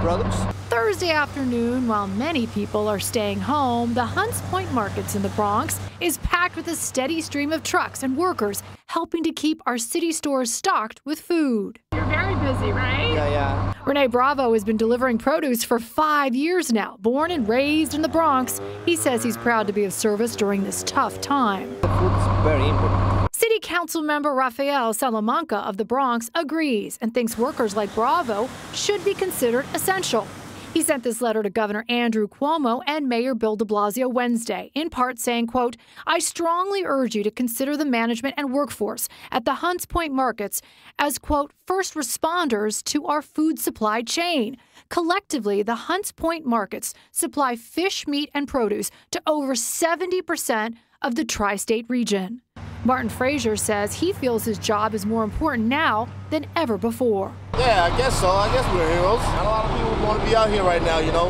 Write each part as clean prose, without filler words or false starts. brothers. Thursday afternoon, while many people are staying home, the Hunts Point Markets in the Bronx is packed with a steady stream of trucks and workers helping to keep our city stores stocked with food. You're very busy, right? Yeah. Renee Bravo has been delivering produce for 5 years now. Born and raised in the Bronx, he says he's proud to be of service during this tough time. The food's very important. City Council member Rafael Salamanca of the Bronx agrees and thinks workers like Bravo should be considered essential. He sent this letter to Governor Andrew Cuomo and Mayor Bill de Blasio Wednesday, in part saying, quote, "I strongly urge you to consider the management and workforce at the Hunts Point Markets as, quote, first responders to our food supply chain. Collectively, the Hunts Point Markets supply fish, meat, and produce to over 70% of the tri-state region." Martin Frazier says he feels his job is more important now than ever before. Yeah, I guess so. I guess we're heroes. Not a lot of people want to be out here right now, you know,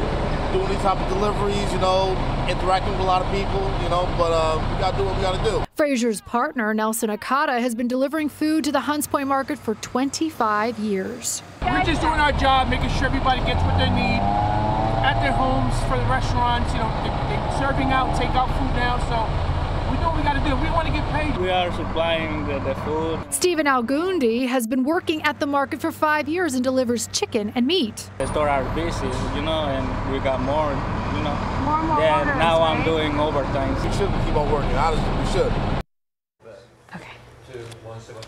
doing these type of deliveries, you know, interacting with a lot of people, you know, but we got to do what we got to do. Frazier's partner, Nelson Akata, has been delivering food to the Hunts Point Market for 25 years. We're just doing our job, making sure everybody gets what they need at their homes, for the restaurants, you know, they're serving out, take out food now, so we know what we gotta do. We want to get paid. We are supplying the food. Stephen Algundi has been working at the market for 5 years and delivers chicken and meat. The store are busy, you know, and we got more, you know. More yeah, orders, now right? I'm doing overtime. We should keep on working. Honestly, we should. Okay. 2, 1, 2, 1.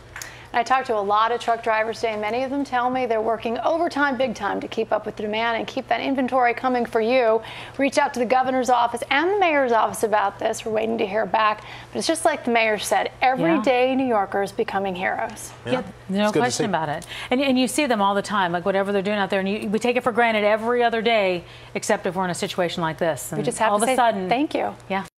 I talked to a lot of truck drivers today, and many of them tell me they're working overtime, big time, to keep up with the demand and keep that inventory coming for you. Reach out to the governor's office and the mayor's office about this. We're waiting to hear back. But it's just like the mayor said, everyday New Yorkers becoming heroes. Yeah, no question about it. And you see them all the time, like whatever they're doing out there. And we take it for granted every other day, except if we're in a situation like this. And we just have all of a sudden, thank you. Yeah.